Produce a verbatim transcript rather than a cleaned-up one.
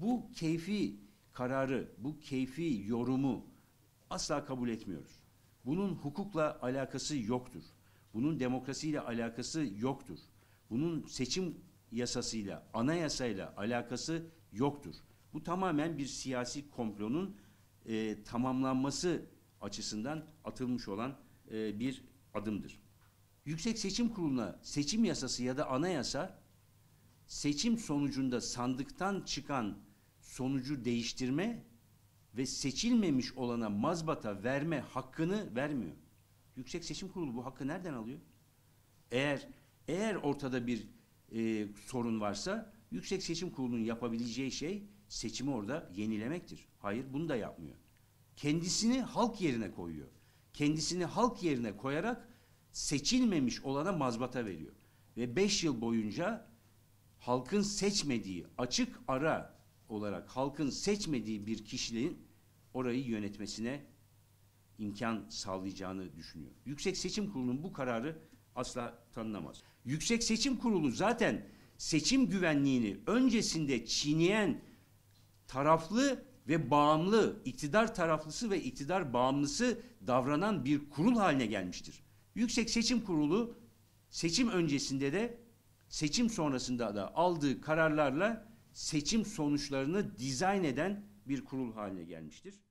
Bu keyfi kararı, bu keyfi yorumu asla kabul etmiyoruz. Bunun hukukla alakası yoktur. Bunun demokrasiyle alakası yoktur. Bunun seçim yasasıyla, anayasayla alakası yoktur. Bu tamamen bir siyasi komplonun e, tamamlanması açısından atılmış olan e, bir adımdır. Yüksek Seçim Kurulu'na seçim yasası ya da anayasa, seçim sonucunda sandıktan çıkan sonucu değiştirme ve seçilmemiş olana mazbata verme hakkını vermiyor. Yüksek Seçim Kurulu bu hakkı nereden alıyor? Eğer eğer ortada bir e, sorun varsa Yüksek Seçim Kurulu'nun yapabileceği şey seçimi orada yenilemektir. Hayır, bunu da yapmıyor. Kendisini halk yerine koyuyor. Kendisini halk yerine koyarak seçilmemiş olana mazbata veriyor. Ve beş yıl boyunca halkın seçmediği, açık ara olarak halkın seçmediği bir kişinin orayı yönetmesine imkan sağlayacağını düşünüyor. Yüksek Seçim Kurulu'nun bu kararı asla tanınamaz. Yüksek Seçim Kurulu zaten seçim güvenliğini öncesinde çiğneyen taraflı ve bağımlı, iktidar taraflısı ve iktidar bağımlısı davranan bir kurul haline gelmiştir. Yüksek Seçim Kurulu seçim öncesinde de seçim sonrasında da aldığı kararlarla seçim sonuçlarını dizayn eden bir kurul haline gelmiştir.